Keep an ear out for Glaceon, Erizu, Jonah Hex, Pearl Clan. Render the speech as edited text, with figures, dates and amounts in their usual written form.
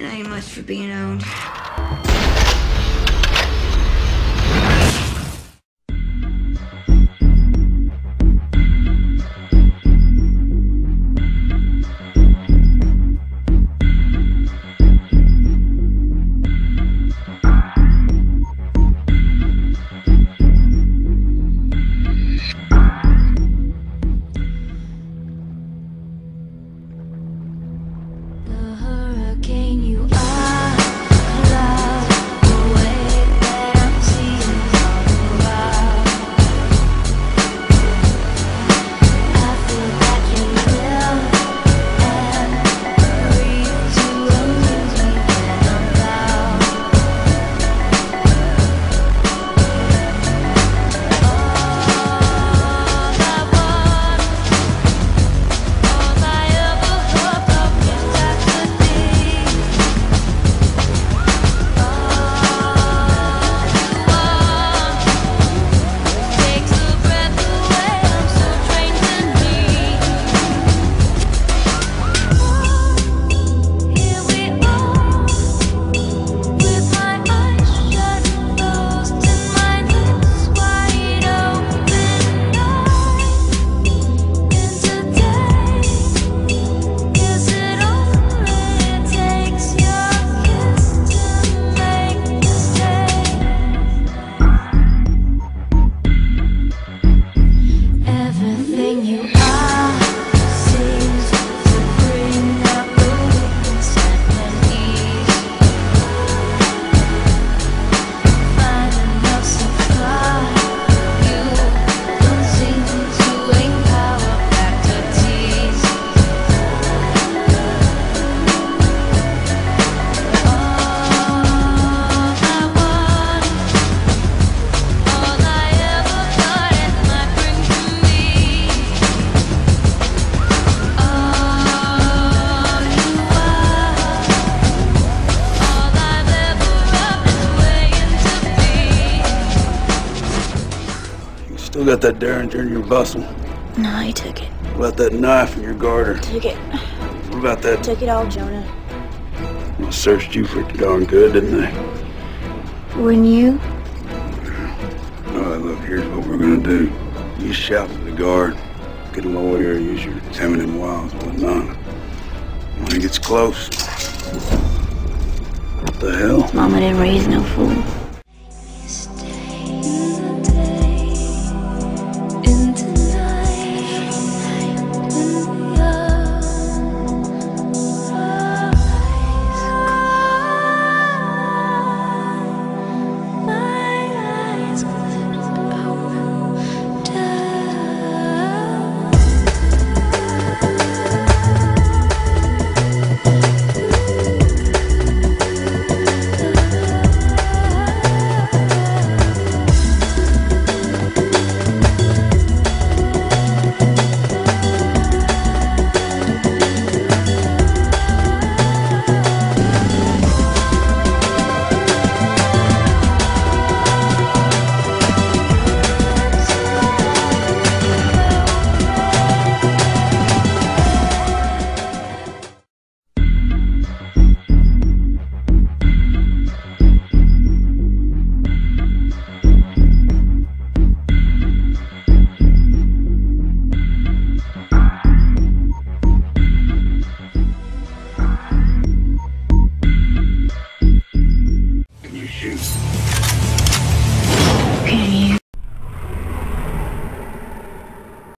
Not you much for being owned. Still got that Derringer in your bustle? No, I took it. What about that knife in your garter? I took it. What about that? I took it all, Jonah. I searched you for darn good, didn't I? Wouldn't you? All right, look, here's what we're gonna do. You shout to the guard, get a lawyer, use your feminine wiles and whatnot. When he gets close. What the hell? Mama didn't raise no fool.